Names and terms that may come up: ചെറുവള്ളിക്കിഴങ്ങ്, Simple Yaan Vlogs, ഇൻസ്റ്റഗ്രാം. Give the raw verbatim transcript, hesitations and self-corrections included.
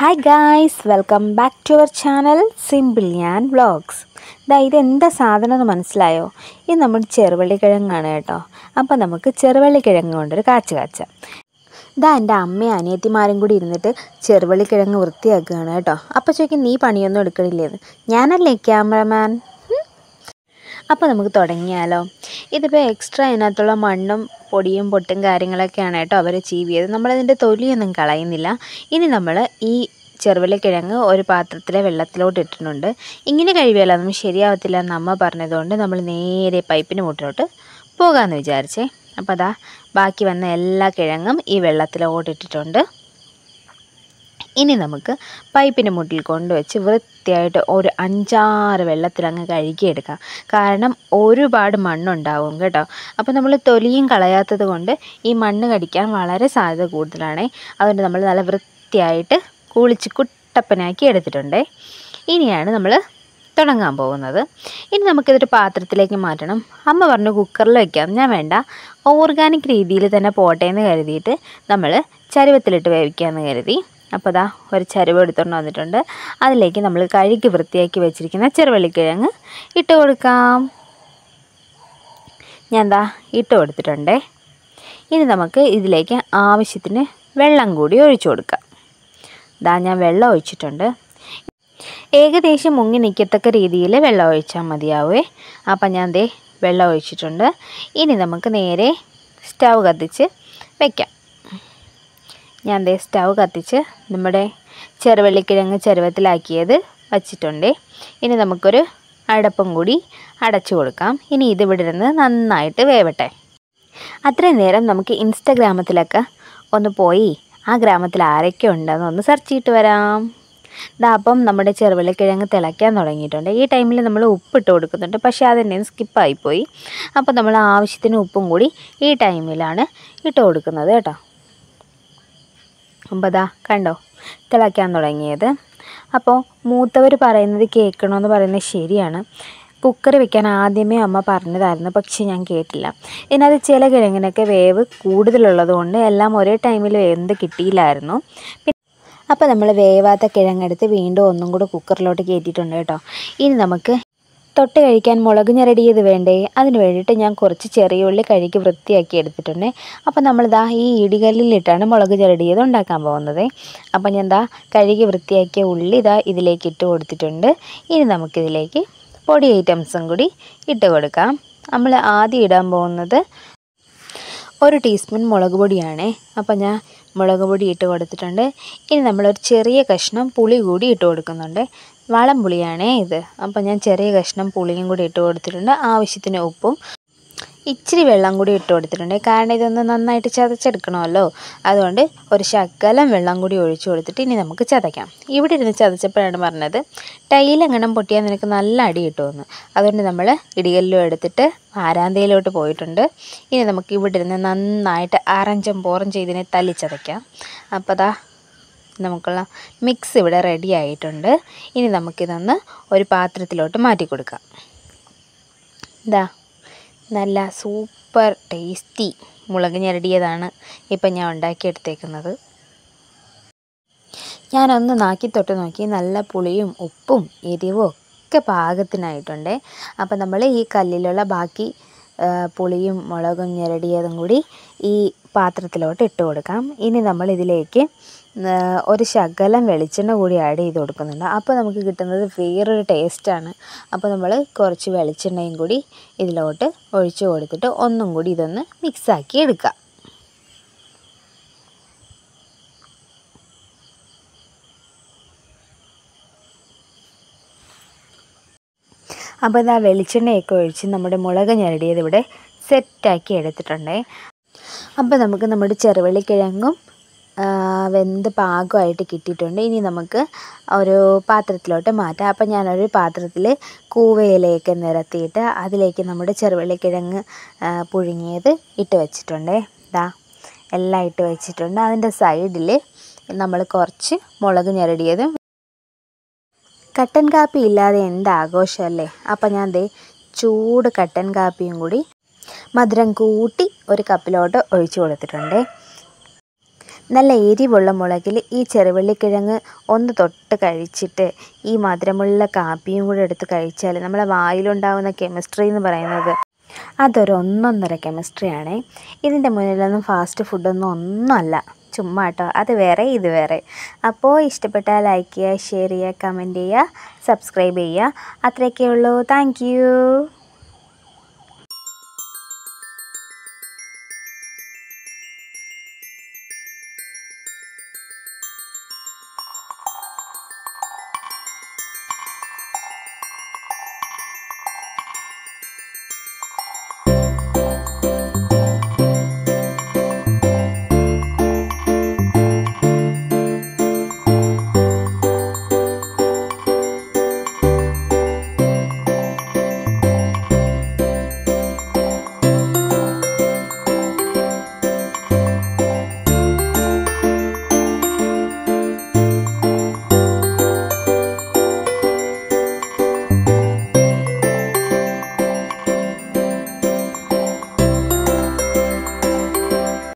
Hi guys, welcome back to our channel Simple Yaan Vlogs. ദാ ഇതെന്താ സാധനം എന്ന് മനസ്സിലായോ? ഇത് നമ്മുടെ ചെറുവള്ളിക്കിഴങ്ങാണ് കേട്ടോ. അപ്പോൾ നമുക്ക് ചെറുവള്ളിക്കിഴങ്ങ് കൊണ്ടൊരു കാച്ച് കാച്ചാം. ദാ എൻ്റെ അമ്മയും അനിയത്തിമാരും കൂടി ഇരുന്നിട്ട് ചെറുവള്ളിക്കിഴങ്ങ് വൃത്തിയാക്കുകയാണ് കേട്ടോ. അപ്പോൾ ചോദിക്കും, നീ പണിയൊന്നും എടുക്കണില്ലേന്ന്. ഞാനല്ലേ ക്യാമറമാൻ. അപ്പോൾ നമുക്ക് തുടങ്ങിയാലോ. ഇതിപ്പോൾ എക്സ്ട്രാ അതിനകത്തുള്ള മണ്ണും പൊടിയും പൊട്ടും കാര്യങ്ങളൊക്കെയാണ് കേട്ടോ അവർ ചീവിയത്. നമ്മളതിൻ്റെ തൊലിയൊന്നും കളയുന്നില്ല. ഇനി നമ്മൾ ഈ ചെറുവള്ളിക്കിഴങ്ങ് ഒരു പാത്രത്തിലെ വെള്ളത്തിലോട്ട് ഇട്ടിട്ടുണ്ട്. ഇങ്ങനെ കഴിവിയാൽ അതൊന്നും ശരിയാവത്തില്ല എന്ന് അമ്മ പറഞ്ഞതുകൊണ്ട് നമ്മൾ നേരെ പൈപ്പിന് മുട്ടിലോട്ട് പോകാമെന്ന് വിചാരിച്ചേ. അപ്പോൾ അതാ ബാക്കി വന്ന എല്ലാ കിഴങ്ങും ഈ വെള്ളത്തിലോട്ട് ഇട്ടിട്ടുണ്ട്. ഇനി നമുക്ക് പൈപ്പിൻ്റെ മുട്ടിൽ കൊണ്ടുവച്ച് വൃത്തിയായിട്ട് ഒരു അഞ്ചാറ് വെള്ളത്തിലങ്ങ് കഴുകിയെടുക്കാം. കാരണം ഒരുപാട് മണ്ണുണ്ടാവും കേട്ടോ. അപ്പോൾ നമ്മൾ തൊലിയും കളയാത്തത് കൊണ്ട് ഈ മണ്ണ് കടിക്കാൻ വളരെ സാധ്യത കൂടുതലാണ്. അതുകൊണ്ട് നമ്മൾ നല്ല വൃത്തിയായിട്ട് കുളിച്ച് കുട്ടപ്പനാക്കി എടുത്തിട്ടുണ്ടേ. ഇനിയാണ് നമ്മൾ തുടങ്ങാൻ പോകുന്നത്. ഇനി നമുക്കിതൊരു പാത്രത്തിലേക്ക് മാറ്റണം. അമ്മ പറഞ്ഞു കുക്കറിൽ വയ്ക്കാം. ഞാൻ വേണ്ട, ഓർഗാനിക് രീതിയിൽ തന്നെ പോട്ടെ എന്ന് കരുതിയിട്ട് നമ്മൾ ചരുവത്തിലിട്ട് വേവിക്കാമെന്ന് കരുതി. അപ്പോൾ ദാ ഒരു ചരുവ് എടുത്തുകൊണ്ട് വന്നിട്ടുണ്ട്. അതിലേക്ക് നമ്മൾ കഴുകി വൃത്തിയാക്കി വെച്ചിരിക്കുന്ന ചെറുവള്ളിക്കിഴങ്ങ് ഇട്ട് കൊടുക്കാം. ഞാൻ ദാ ഇട്ട് കൊടുത്തിട്ടുണ്ടേ. ഇനി നമുക്ക് ഇതിലേക്ക് ആവശ്യത്തിന് വെള്ളം കൂടി ഒഴിച്ചു കൊടുക്കാം. ദാ ഞാൻ വെള്ളം ഒഴിച്ചിട്ടുണ്ട്. ഏകദേശം മുങ്ങി നിൽക്കത്തക്ക രീതിയിൽ വെള്ളം ഒഴിച്ചാൽ മതിയാവേ. അപ്പം ഞാൻ ദേ വെള്ളം ഒഴിച്ചിട്ടുണ്ട്. ഇനി നമുക്ക് നേരെ സ്റ്റൗ കത്തിച്ച് വയ്ക്കാം. ഞാൻ ദേ സ്റ്റൗ കത്തിച്ച് നമ്മുടെ ചെറുവള്ളിക്കിഴങ്ങ് ചരുവത്തിലാക്കിയത് വച്ചിട്ടുണ്ട്. ഇനി നമുക്കൊരു അടപ്പും കൂടി അടച്ചു കൊടുക്കാം. ഇനി ഇത് ഇവിടെ നിന്ന് നന്നായിട്ട് വേവട്ടെ. അത്രയും നേരം നമുക്ക് ഇൻസ്റ്റഗ്രാമത്തിലൊക്കെ ഒന്ന് പോയി ആ ഗ്രാമത്തിൽ ആരൊക്കെ ഉണ്ടെന്ന് ഒന്ന് സെർച്ച് ചെയ്തിട്ട് വരാം. ദാ അപ്പം നമ്മുടെ ചെറുവള്ളിക്കിഴങ്ങ് തിളയ്ക്കാൻ തുടങ്ങിയിട്ടുണ്ട്. ഈ ടൈമിൽ നമ്മൾ ഉപ്പിട്ട് കൊടുക്കുന്നുണ്ട്, പക്ഷേ അതെന്നെ സ്കിപ്പായിപ്പോയി. അപ്പോൾ നമ്മൾ ആവശ്യത്തിന് ഉപ്പും കൂടി ഈ ടൈമിലാണ് ഇട്ട് കൊടുക്കുന്നത് കേട്ടോ. അപ്പോൾ ദാ കണ്ടോ തിളയ്ക്കാൻ തുടങ്ങിയത്. അപ്പോൾ മൂത്തവർ പറയുന്നത് കേൾക്കണമെന്ന് പറയുന്നത് ശരിയാണ്. കുക്കർ വെക്കാൻ ആദ്യമേ അമ്മ പറഞ്ഞതായിരുന്നു, പക്ഷേ ഞാൻ കേട്ടില്ല. ഇതിനകത്ത് ചില കിഴങ്ങിനൊക്കെ വേവ് കൂടുതലുള്ളത് കൊണ്ട് എല്ലാം ഒരേ ടൈമിൽ വെന്ത് കിട്ടിയില്ലായിരുന്നു. അപ്പോൾ നമ്മൾ വേവാത്ത കിഴങ്ങെടുത്ത് വീണ്ടും ഒന്നും കൂടെ കുക്കറിലോട്ട് കയറ്റിയിട്ടുണ്ട് കേട്ടോ. ഇനി നമുക്ക് തൊട്ട് കഴിക്കാൻ മുളക് ഞെരടിയത് വേണ്ടേ, അതിന് വേണ്ടിയിട്ട് ഞാൻ കുറച്ച് ചെറിയ ഉള്ളി കഴുകി വൃത്തിയാക്കി എടുത്തിട്ടുണ്ട്. അപ്പോൾ നമ്മളിതാ ഈ ഇടികല്ലിലിട്ടാണ് മുളക് ഞെരടിയത് ഉണ്ടാക്കാൻ പോകുന്നത്. അപ്പോൾ ഞാൻ ദാ കഴുകി വൃത്തിയാക്കിയ ഉള്ളി ഇതാ ഇതിലേക്ക് ഇട്ട് കൊടുത്തിട്ടുണ്ട്. ഇനി നമുക്കിതിലേക്ക് പൊടി ഐറ്റംസും കൂടി ഇട്ട് കൊടുക്കാം. നമ്മൾ ആദ്യം ഇടാൻ പോകുന്നത് ഒരു ടീസ്പൂൺ മുളക് പൊടിയാണേ. അപ്പോൾ ഞാൻ മുളക് പൊടി ഇട്ട് കൊടുത്തിട്ടുണ്ട്. ഇനി നമ്മളൊരു ചെറിയ കഷ്ണം പുളി കൂടി ഇട്ട് കൊടുക്കുന്നുണ്ട്. വളം പുളിയാണേ ഇത്. അപ്പോൾ ഞാൻ ചെറിയ കഷ്ണം പുളിയും കൂടി ഇട്ട് കൊടുത്തിട്ടുണ്ട്. ആവശ്യത്തിന് ഉപ്പും ഇച്ചിരി വെള്ളം കൂടി ഇട്ട് കൊടുത്തിട്ടുണ്ട്. കാരണം ഇതൊന്ന് നന്നായിട്ട് ചതച്ചെടുക്കണമല്ലോ, അതുകൊണ്ട് ഒരു ശകലം വെള്ളം കൂടി ഒഴിച്ചു കൊടുത്തിട്ട് ഇനി നമുക്ക് ചതയ്ക്കാം. ഇവിടെ ഇരുന്ന് ചതച്ചപ്പോഴാണ് പറഞ്ഞത് ടൈലെങ്ങണം പൊട്ടിയാൽ നിനക്ക് നല്ല അടി കിട്ടുമെന്ന്. അതുകൊണ്ട് നമ്മൾ ഇടികല്ലും എടുത്തിട്ട് ആരാന്തയിലോട്ട് പോയിട്ടുണ്ട്. ഇനി നമുക്ക് ഇവിടെ ഇരുന്ന് നന്നായിട്ട് അരഞ്ചും പോറും ചെയ്തിനെ തല്ലിച്ചതയ്ക്കാം. അപ്പോൾ ദാ നമുക്കുള്ള മിക്സ് ഇവിടെ റെഡി ആയിട്ടുണ്ട്. ഇനി നമുക്കിതൊന്ന് ഒരു പാത്രത്തിലോട്ട് മാറ്റി കൊടുക്കാം. ദാ നല്ല സൂപ്പർ ടേസ്റ്റി മുളക് ഞെരടിയതാണ് ഇപ്പം ഞാൻ ഉണ്ടാക്കിയെടുത്തേക്കുന്നത്. ഞാനൊന്ന് നാക്കി തൊട്ട് നോക്കി, നല്ല പുളിയും ഉപ്പും എരിവും ഒക്കെ പാകത്തിനായിട്ടുണ്ട്. അപ്പം നമ്മൾ ഈ കല്ലിലുള്ള ബാക്കി പുളിയും മുളകും ഞെരടിയതും കൂടി ഈ പാത്രത്തിലോട്ട് ഇട്ട് കൊടുക്കാം. ഇനി നമ്മൾ ഇതിലേക്ക് ഒരു ശകലം വെളിച്ചെണ്ണ കൂടി ആഡ് ചെയ്ത് കൊടുക്കുന്നുണ്ട്. അപ്പോൾ നമുക്ക് കിട്ടുന്നത് വേറൊരു ടേസ്റ്റാണ്. അപ്പോൾ നമ്മൾ കുറച്ച് വെളിച്ചെണ്ണയും കൂടി ഇതിലോട്ട് ഒഴിച്ച് കൊടുത്തിട്ട് ഒന്നും കൂടി ഇതൊന്ന് മിക്സാക്കി എടുക്കുക. അപ്പോൾ ഇതാ വെളിച്ചെണ്ണയൊക്കെ ഒഴിച്ച് നമ്മുടെ മുളക് ഞെരടിയത് ഇവിടെ സെറ്റാക്കി എടുത്തിട്ടുണ്ടേ. അപ്പോൾ നമുക്ക് നമ്മുടെ ചെറുവള്ളിക്കിഴങ്ങും വെന്ത് പാകമായിട്ട് കിട്ടിയിട്ടുണ്ട്. ഇനി നമുക്ക് ഒരു പാത്രത്തിലോട്ട് മാറ്റാം. അപ്പം ഞാനൊരു പാത്രത്തിൽ കൂവയിലേക്ക് നിരത്തിയിട്ട് അതിലേക്ക് നമ്മുടെ ചെറുവള്ളിക്കിഴങ്ങ് പുഴുങ്ങിയത് ഇട്ട് വെച്ചിട്ടുണ്ട്. ദാ എല്ലാം ഇട്ട് വെച്ചിട്ടുണ്ട്. അതിൻ്റെ സൈഡിൽ നമ്മൾ കുറച്ച് മുളക് ഞെരടിയതും. കട്ടൻ കാപ്പി ഇല്ലാതെ എന്ത് ആഘോഷമല്ലേ. അപ്പം ഞാൻ ദേ ചൂട് കട്ടൻ കാപ്പിയും കൂടി മധുരം കൂട്ടി ഒരു കപ്പിലോട്ട് ഒഴിച്ചു കൊടുത്തിട്ടുണ്ട്. നല്ല എരിവുള്ള മുളകിൽ ഈ ചെറുവള്ളിക്കിഴങ്ങ് ഒന്ന് തൊട്ട് കഴിച്ചിട്ട് ഈ മധുരമുള്ള കാപ്പിയും കൂടെ എടുത്ത് കഴിച്ചാൽ നമ്മുടെ വായിലുണ്ടാവുന്ന കെമിസ്ട്രി എന്ന് പറയുന്നത് അതൊരു ഒന്നൊന്നര കെമിസ്ട്രിയാണേ. ഇതിൻ്റെ മുന്നിലൊന്നും ഫാസ്റ്റ് ഫുഡൊന്നും ഒന്നുമല്ല, ചുമ്മാ കേട്ടോ, അത് വേറെ ഇത് വേറെ. അപ്പോൾ ഇഷ്ടപ്പെട്ടാൽ ലൈക്ക് ചെയ്യുക, ഷെയർ ചെയ്യുക, കമൻറ്റ് ചെയ്യുക, സബ്സ്ക്രൈബ് ചെയ്യുക. അത്രയൊക്കെയുള്ളൂ. Thank U.